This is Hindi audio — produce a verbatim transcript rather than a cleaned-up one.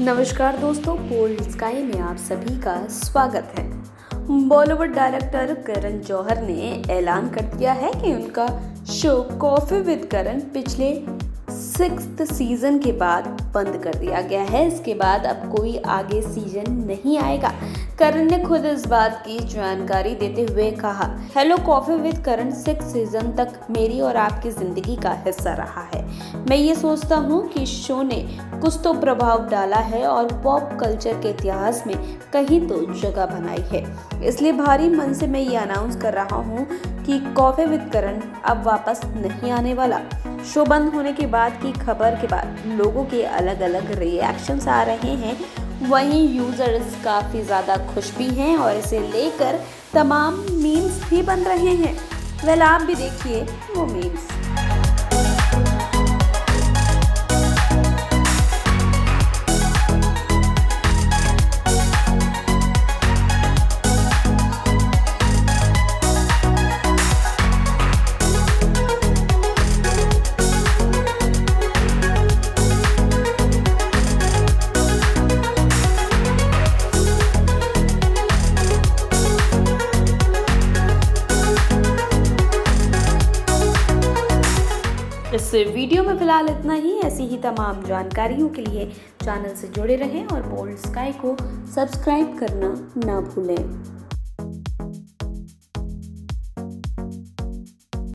नमस्कार दोस्तों, बोल्ड स्काई में आप सभी का स्वागत है। बॉलीवुड डायरेक्टर करण जौहर ने ऐलान कर दिया है कि उनका शो कॉफ़ी विद करण पिछले सिक्स्थ सीज़न के बाद बंद कर दिया गया है। इसके बाद अब कोई आगे सीजन नहीं आएगा। करण ने खुद इस बात की जानकारी देते हुए कहा, hello, coffee with Karan six season तक मेरी और आपकी ज़िंदगी का हिस्सा रहा है। मैं ये सोचता हूँ कि शो ने कुछ तो प्रभाव डाला है और पॉप कल्चर के इतिहास में कहीं तो जगह बनाई है। इसलिए भारी मन से मैं ये अनाउंस कर रहा हूँ कि कॉफ़ी विद करण अब वापस नहीं आने वाला। शो बंद होने के बाद की खबर के बाद लोगों के अलग अलग रिएक्शंस आ रहे हैं। वहीं यूज़र्स काफ़ी ज़्यादा खुश भी हैं और इसे लेकर तमाम मीम्स भी बन रहे हैं। वेल, आप भी देखिए वो मीम्स। इस वीडियो में फिलहाल इतना ही। ऐसी ही तमाम जानकारियों के लिए चैनल से जुड़े रहें और बोल्ड स्काई को सब्सक्राइब करना ना भूलें।